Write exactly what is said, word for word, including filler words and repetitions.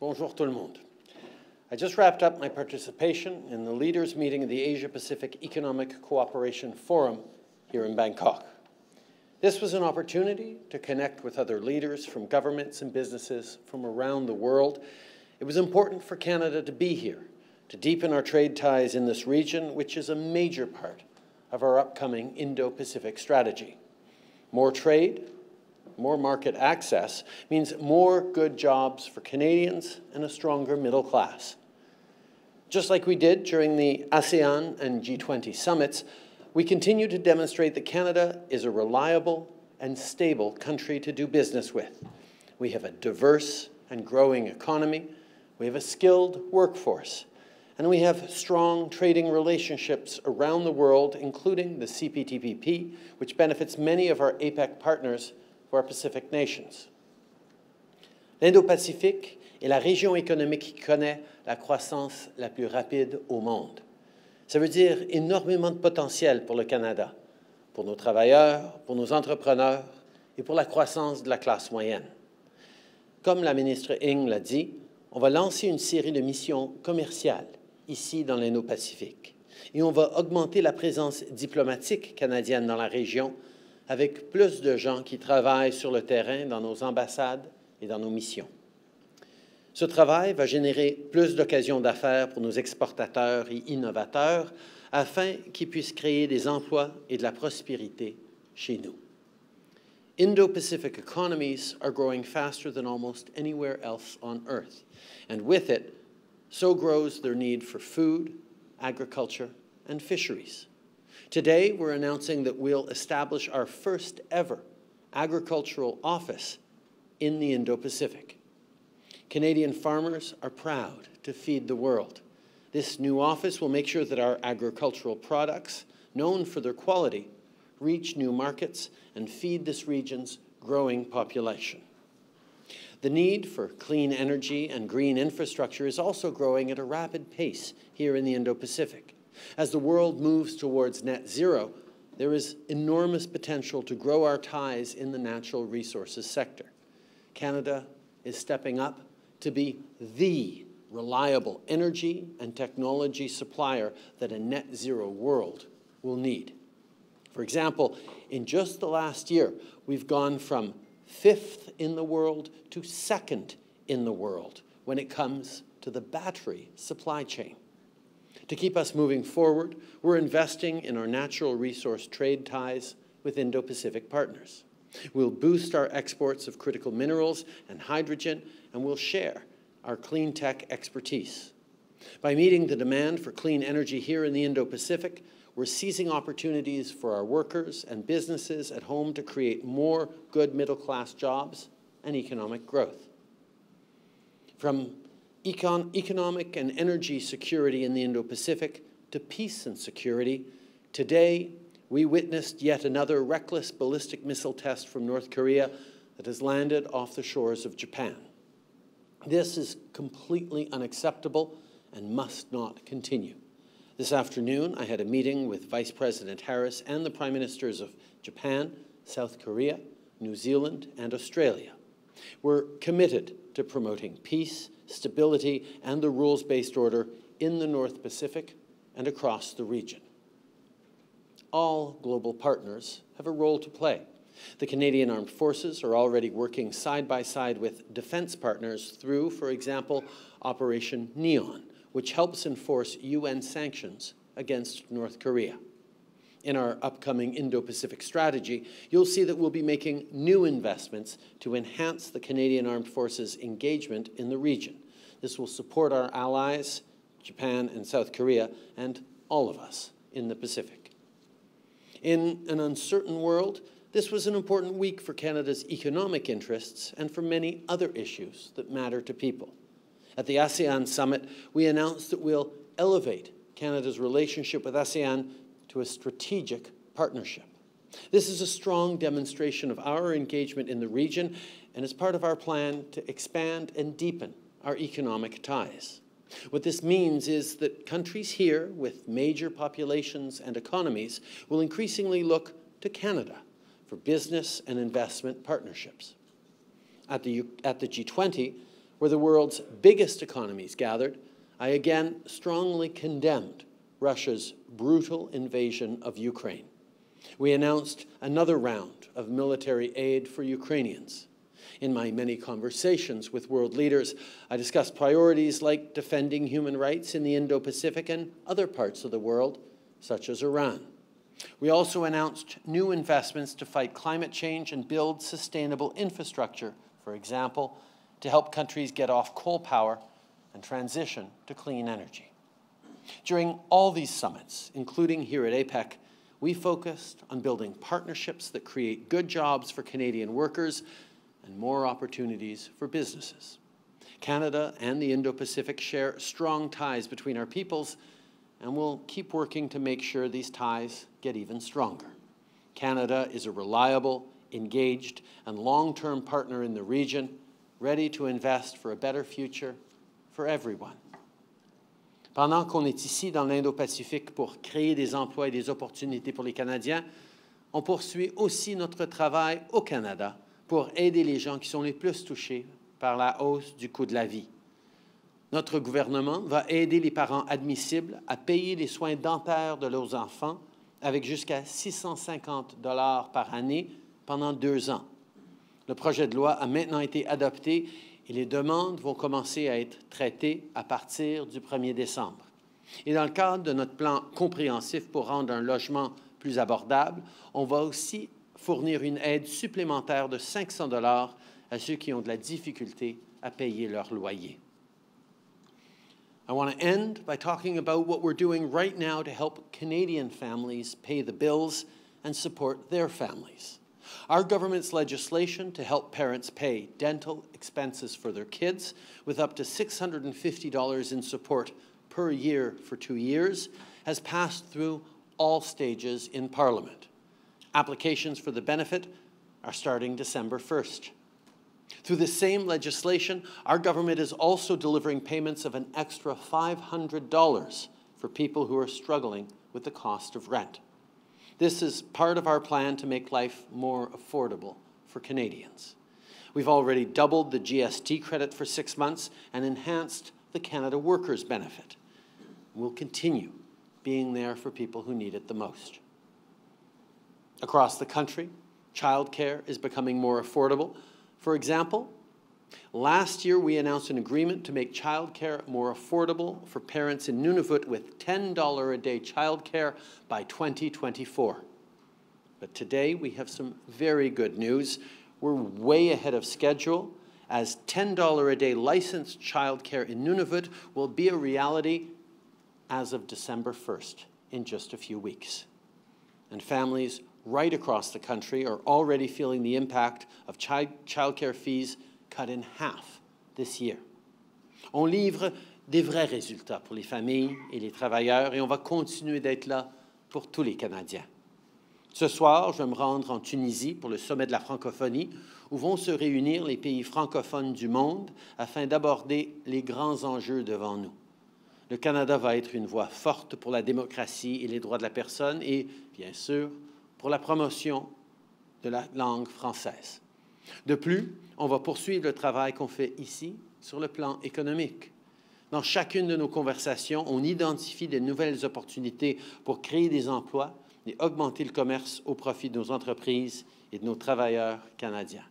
Bonjour tout le monde. I just wrapped up my participation in the leaders' meeting of the Asia-Pacific Economic Cooperation Forum here in Bangkok. This was an opportunity to connect with other leaders from governments and businesses from around the world. It was important for Canada to be here, to deepen our trade ties in this region, which is a major part of our upcoming Indo-Pacific strategy. More trade, more market access means more good jobs for Canadians and a stronger middle class. Just like we did during the ASEAN and G twenty summits, we continue to demonstrate that Canada is a reliable and stable country to do business with. We have a diverse and growing economy, we have a skilled workforce, and we have strong trading relationships around the world, including the C P T P P, which benefits many of our APEC partners who are Pacific nations. L'Indo-Pacifique est la région économique qui connaît la croissance la plus rapide au monde. Ça veut dire énormément de potentiel pour le Canada, pour nos travailleurs, pour nos entrepreneurs et pour la croissance de la classe moyenne. Comme la ministre Ng l'a dit, on va lancer une série de missions commerciales ici dans l'Indo-Pacifique et on va augmenter la présence diplomatique canadienne dans la région avec plus de gens qui travaillent sur le terrain dans nos ambassades et dans nos missions. Ce travail va générer plus d'occasions d'affaires pour nos exportateurs et innovateurs afin qu'ils puissent créer des emplois et de la prospérité chez nous. Indo-Pacific economies are growing faster than almost anywhere else on Earth, and with it, so grows their need for food, agriculture, and fisheries. Today, we're announcing that we'll establish our first ever agricultural office in the Indo-Pacific. Canadian farmers are proud to feed the world. This new office will make sure that our agricultural products, known for their quality, reach new markets and feed this region's growing population. The need for clean energy and green infrastructure is also growing at a rapid pace here in the Indo-Pacific. As the world moves towards net zero, there is enormous potential to grow our ties in the natural resources sector. Canada is stepping up to be the reliable energy and technology supplier that a net zero world will need. For example, in just the last year, we've gone from fifth in the world to second in the world when it comes to the battery supply chain. To keep us moving forward, we're investing in our natural resource trade ties with Indo-Pacific partners. We'll boost our exports of critical minerals and hydrogen, and we'll share our clean tech expertise. By meeting the demand for clean energy here in the Indo-Pacific, we're seizing opportunities for our workers and businesses at home to create more good middle-class jobs and economic growth. From econ economic and energy security in the Indo-Pacific to peace and security, today we witnessed yet another reckless ballistic missile test from North Korea that has landed off the shores of Japan. This is completely unacceptable and must not continue. This afternoon, I had a meeting with Vice President Harris and the Prime Ministers of Japan, South Korea, New Zealand, and Australia. We're committed to promoting peace, stability, and the rules-based order in the North Pacific and across the region. All global partners have a role to play. The Canadian Armed Forces are already working side by side with defense partners through, for example, Operation NEON, which helps enforce U N sanctions against North Korea. In our upcoming Indo-Pacific strategy, you'll see that we'll be making new investments to enhance the Canadian Armed Forces' engagement in the region. This will support our allies, Japan and South Korea, and all of us in the Pacific. In an uncertain world, this was an important week for Canada's economic interests and for many other issues that matter to people. At the ASEAN summit, we announced that we'll elevate Canada's relationship with ASEAN to a strategic partnership. This is a strong demonstration of our engagement in the region and is part of our plan to expand and deepen our economic ties. What this means is that countries here with major populations and economies will increasingly look to Canada for business and investment partnerships. At the, at the G twenty, where the world's biggest economies gathered, I again strongly condemned Russia's brutal invasion of Ukraine. We announced another round of military aid for Ukrainians. In my many conversations with world leaders, I discussed priorities like defending human rights in the Indo-Pacific and other parts of the world, such as Iran. We also announced new investments to fight climate change and build sustainable infrastructure, for example, to help countries get off coal power and transition to clean energy. During all these summits, including here at APEC, we focused on building partnerships that create good jobs for Canadian workers and more opportunities for businesses. Canada and the Indo-Pacific share strong ties between our peoples, and we'll keep working to make sure these ties get even stronger. Canada is a reliable, engaged, and long-term partner in the region, ready to invest for a better future for everyone. Pendant qu'on est ici dans l'Indo-Pacifique pour créer des emplois et des opportunités pour les Canadiens, on poursuit aussi notre travail au Canada pour aider les gens qui sont les plus touchés par la hausse du coût de la vie. Notre gouvernement va aider les parents admissibles à payer les soins dentaires de leurs enfants avec jusqu'à six cent cinquante dollars par année pendant deux ans. Le projet de loi a maintenant été adopté et les demandes vont commencer à être traitées à partir du premier décembre. Et dans le cadre de notre plan compréhensif pour rendre un logement plus abordable, on va aussi fournir une aide supplémentaire de cinq cents dollars à ceux qui ont de la difficulté à payer leur loyer. I want to end by talking about what we're doing right now to help Canadian families pay the bills and support their families. Our government's legislation to help parents pay dental expenses for their kids with up to six hundred fifty dollars in support per year for two years has passed through all stages in Parliament. Applications for the benefit are starting December first. Through the same legislation, our government is also delivering payments of an extra five hundred dollars for people who are struggling with the cost of rent. This is part of our plan to make life more affordable for Canadians. We've already doubled the G S T credit for six months and enhanced the Canada Workers' Benefit. We'll continue being there for people who need it the most. Across the country, childcare is becoming more affordable. For example, last year we announced an agreement to make childcare more affordable for parents in Nunavut with ten dollars a day childcare by twenty twenty-four. But today we have some very good news. We're way ahead of schedule, as ten dollars a day licensed childcare in Nunavut will be a reality as of December first, in just a few weeks. And families right across the country are already feeling the impact of child childcare fees cut in half this year. On livre des vrais résultats pour les familles et les travailleurs, et on va continuer d'être là pour tous les Canadiens. Ce soir, je vais me rendre en Tunisie pour le sommet de la francophonie, où vont se réunir les pays francophones du monde afin d'aborder les grands enjeux devant nous. Le Canada va être une voix forte pour la démocratie et les droits de la personne et, bien sûr, pour la promotion de la langue française. De plus, on va poursuivre le travail qu'on fait ici sur le plan économique. Dans chacune de nos conversations, on identifie de nouvelles opportunités pour créer des emplois et augmenter le commerce au profit de nos entreprises et de nos travailleurs canadiens.